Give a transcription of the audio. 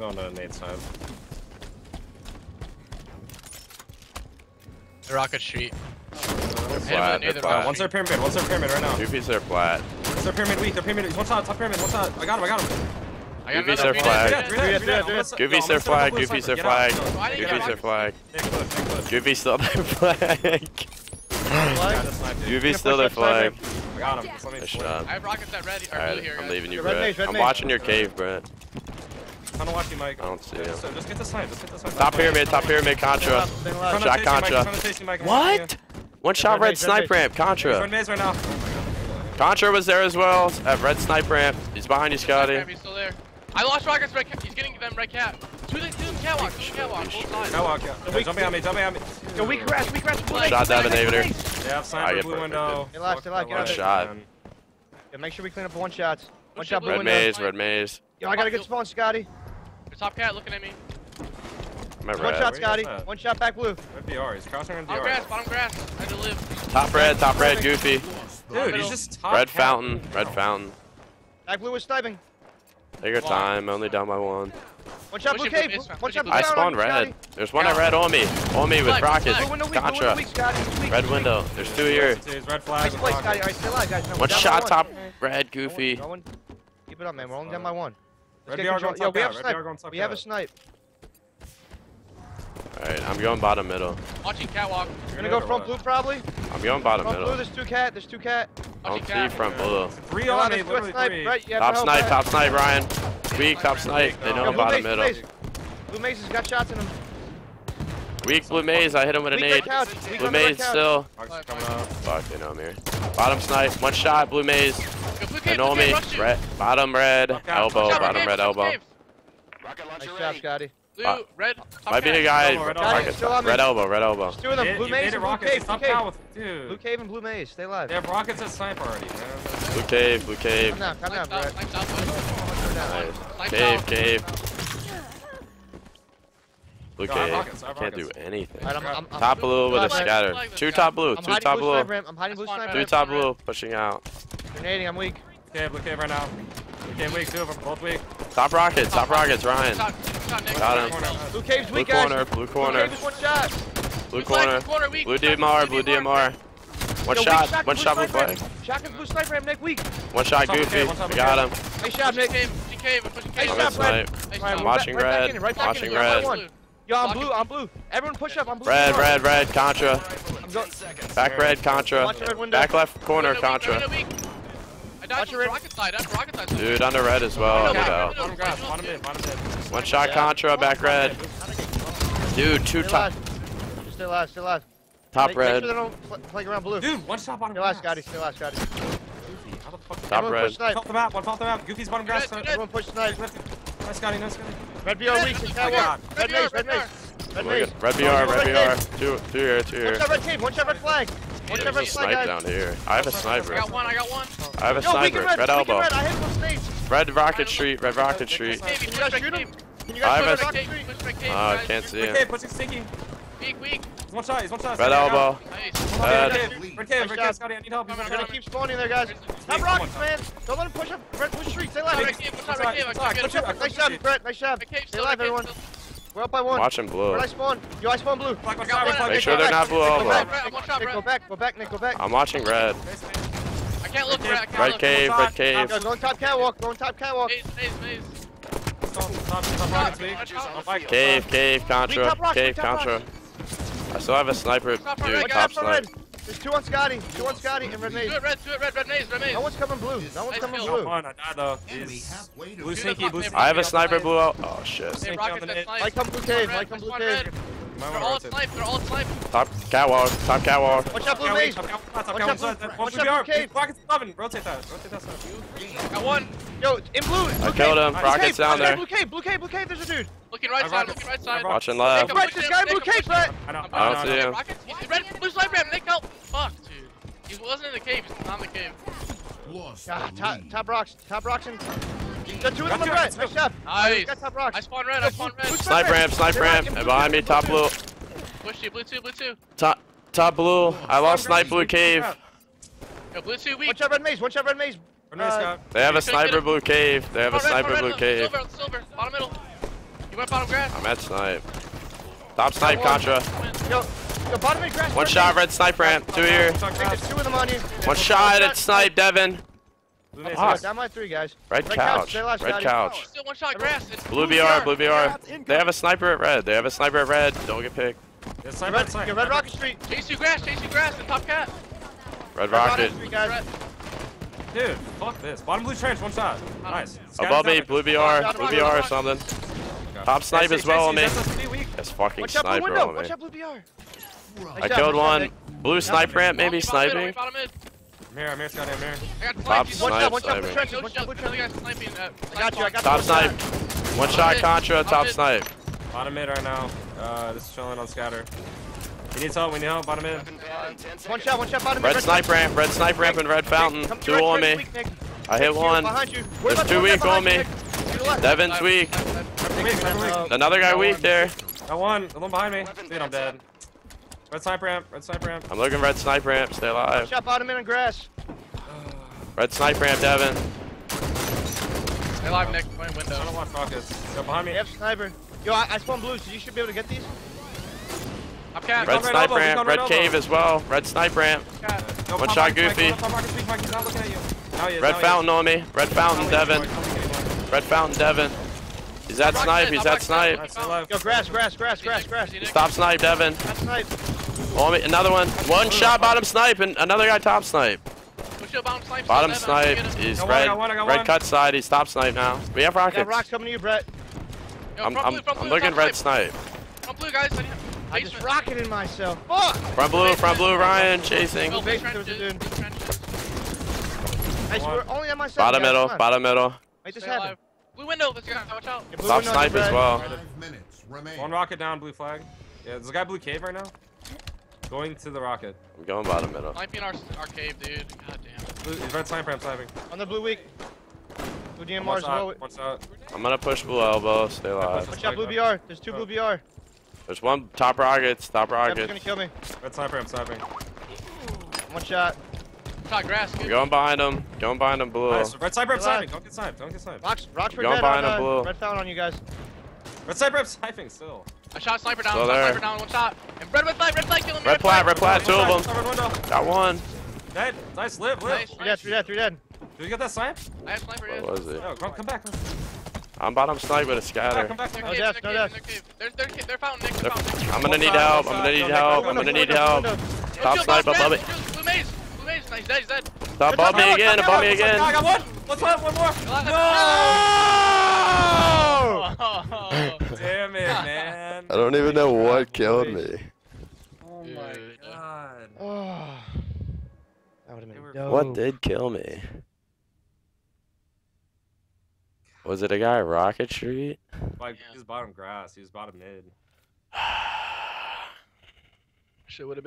I'm going to Nate's side. The rocket street. One's their pyramid. One's their pyramid right now. Two pieces are flat. It's their pyramid weak. Their pyramid is one shot. Top pyramid. One shot. I got him. I got him. Goofies are flag. Goofies are flag. Goofies are flag. Goofies are flag. Goofies still their flag. Goofies still their flag. I got him. Nice shot. I have rockets at red. Alright, I'm leaving you, Brett. I'm watching your cave, Brett. I'm trying to watch you, Mike. I don't see him. So just get this side. Just get this side. Top pyramid, Contra. Shot Contra. What? One shot red snipe ramp, Contra. Contra was there as well at red snipe ramp. He's behind you, Scotty. He's still there. I lost rockets. Red cap. He's getting them red cap. Two them catwalk. Two them catwalk. Both sides. Catwalk. Yeah. Jump on me. Jump on me. Yo, we crash. We crash. Shot that inhibitor. Yeah, I've signed blue window. They lost. They lost. One shot. Yeah, make sure we clean up the one shots. One shot blue window. Red maze. Red maze. Yo, I got a good spawn, Scotty. Your top cat looking at me. One shot, Scotty. One shot back blue. Red DR. He's crossing on DR. Bottom grass. Bottom grass. I had to live. Top red, Goofy. Dude, he's just top red fountain. Red fountain. Back blue is sniping. Take your time. Only down by one. One shot blue cave. One shot blue. I spawned red. There's one at red on me. On me with rockets. Contra. Red window. There's two here. Red flag. One shot top red, Goofy. Keep it up, man. We're only down by one. Red BR going top cat. We have a snipe. Alright, I'm going bottom middle. Watching catwalk. You're gonna go front blue probably? I'm going bottom middle. Front blue, there's two cat, I don't see front blue. Three on me, literally three. Top snipe, Ryan. Weak, top snipe. They know I'm bottom middle. Blue maze has got shots in him. Weak blue maze, I hit him with a nade. Blue maze still. Fuck, they know I'm here. Bottom snipe, one shot, blue maze. They know me. Bottom red, elbow, bottom red, elbow. Nice job, Scotty. Blue, red, might be the guy. Red elbow, red elbow. Two of them. Blue maze and blue cave. Blue cave and blue maze. Stay alive. They have rockets at sniper already. Blue cave, blue cave. Come down, Brett. Cave, cave. Blue cave. Can't do anything. Top blue with a scatter. Two top blue. Two top blue. I'm hiding blue sniper. Two top blue. Pushing out. Grenading. I'm weak. Blue cave right now. Blue cave weak. Two of them. Both weak. Top rockets, Ryan. Got him. Blue cave's weak, guys. Blue corner, blue corner. Blue corner. Blue DMR, blue DMR. One shot, one shot, blue flag. Shotgun's blue sniper, I'm Nick weak. One shot, Goofy. We got him. Nice shot, Nick. I'm watching red. Watching red. Yo, I'm blue, I'm blue. Everyone push up, I'm blue. Red, red, red, Contra. Back red, Contra. Back left corner, Contra. Dude, under red as well. One shot Contra, back red. Dude, two top. Stay alive, stay alive. Top red. Dude, one shot bottom grass. Stay alive, Scotty. Top red. Top the map, one top the map. Goofy's bottom grass. Everyone push snipe. Nice, Scotty, nice, Scotty. Red BR weak, red maze, red maze. Red BR, red BR. Two here, two here. One shot red team, one shot red flag. There's a snipe down here. I have a sniper. I got one, I got one. I have a sniper. Red elbow. Red rocket street. Red rocket street. I have a... Oh, I can't see him. One shot, he's one shot. Red elbow. Red cave, red cave, Scotty, I need help. We're gonna keep spawning there, guys. Have rockets, man. Don't let him push up. Red push street. Stay alive. Nice shot, Brett. Nice shot. Stay alive, everyone. We're up by one. Watch him blue. Where'd I spawn? Yo, I spawn blue. Make sure they're not blue elbow. Nick, go back, Nick, go back. I'm watching red. I can't look red. Red cave, red cave. Go on top catwalk, go on top catwalk. Cave, cave, Contra, cave, Contra. I still have a sniper, dude, top snipe. There's two on Scotty, and red maze. Do it, red maze, red maze. No one's coming blue, no one's coming blue. I died though. Blue sneaky, blue sneaky. I have a sniper blue out. Oh shit. Mike come blue cave, Mike come blue cave. They're all snipe, they're all snipe. Top catwalk, top catwalk. Watch out blue maze. Watch out blue cave. Rockets 11, rotate that, snipe. Got one. Yo, in blue. I killed him, rockets down there. Blue cave, there's a dude. Looking right side, looking right side. Watching left. This guy in blue cave, Brett. I don't see him. Red, blue snipe ram, Nick help. Fuck, dude. He wasn't in the cave. He's on the cave. Top rocks. Top rocks and. Got two of them on red. Nice shot. Nice. Got top rocks. I spawned red. Snipe ramp. Snipe ramp. And behind me, top blue. Push you. Blue two. Blue two. Top blue. I lost snipe blue cave. Yo, blue two weak. One shot red maze. One shot red maze. They have a sniper blue cave. They have a sniper blue cave. Silver. Bottom middle. bottom grass. I'm at snipe. Top snipe, Contra. Yo, bottom mid grass. One shot, red snipe ramp. Two here. There's two of them on you. One shot at snipe, Devin. Down by three, guys. Red couch. Red couch. Still one shot grass. Blue BR, blue BR. They have a sniper at red. They have a sniper at red. Don't get picked. Red Rocket Street. Chase you grass, the top cat. Red Rocket. Dude, fuck this. Bottom blue trench, one shot. Nice. Above me, blue BR, blue BR or something. Top snipe as well on me. That's fucking sniper on me. Watch out blue BR. I killed one. Blue snipe ramp, maybe sniping. I'm here. Top snipe, sniping. Top snipe. One shot Contra, top snipe. Bottom mid right now. This is chilling on scatter. We need help, bottom mid. One shot, bottom mid. Red snipe ramp and red fountain. Two on me. I hit one. There's two weak on me. Devin's weak. Another guy weak there. Got one. The one behind me. Dude, I'm dead. Red snipe ramp, red snipe ramp. I'm looking red snipe ramp, stay alive. One shot, bottom mid on grass. Red snipe ramp, Devin. Stay alive, Nick. Playing window. I don't want focus. Go behind me. Yep, sniper. Yo, I spawn blues, so you should be able to get these. Red snipe ramp, red cave as well. Red snipe ramp. One shot Goofy. Red fountain on me. Red fountain, Devin. Red fountain, Devin. He's at snipe, he's at snipe. Yo, grass. Stop snipe, Devin. On me, another one. One shot bottom snipe and another guy top snipe. Bottom snipe is red. Red cut side, he's top snipe now. We have rockets. Rocks coming to you, Brett. I'm looking red snipe. Front blue, guys. I just rocketed myself. Fuck! Front blue, Ryan chasing. Bottom middle. I just had blue window, let's go. Watch out. Top snipe as well. 5 minutes remain. One rocket down, blue flag. Yeah, there's a guy blue cave right now. Going to the rocket. I'm going bottom middle. Might be in our cave, dude. God damn it. Blue, red sniper, I'm sniping. On the blue weak. Blue DMR's low. I'm gonna push blue elbow, stay alive. Watch out, blue BR. There's two blue BR. There's one top rockets, top rockets. He's gonna kill me. Red sniper, I'm sniping. One shot. Shot grass. Good. Going behind him. Going behind him, blue. Nice. Red sniper, I'm sniping. Don't get sniped. Don't get sniped. Rocks for dead behind him, blue. Red found on you guys. Red sniper, I'm sniping still. I shot sniper down. Sniper down. One shot. And red flag killing me. Red plat, two of them. Got one. Dead. Nice, live. Three dead. Did you get that snipe? I have sniper. What was it? No, come back. I'm bottom snipe with a scatter. I'm gonna need help. I'm gonna need help. Top snipe above it. Stop above me again. Above me again. I got one. What's up? One more. No! Damn it, man. I don't even know what killed me. Oh my god. What did kill me? Was it a guy at Rocket Street? Like, he was bottom grass, he was bottom mid. Shit would have been.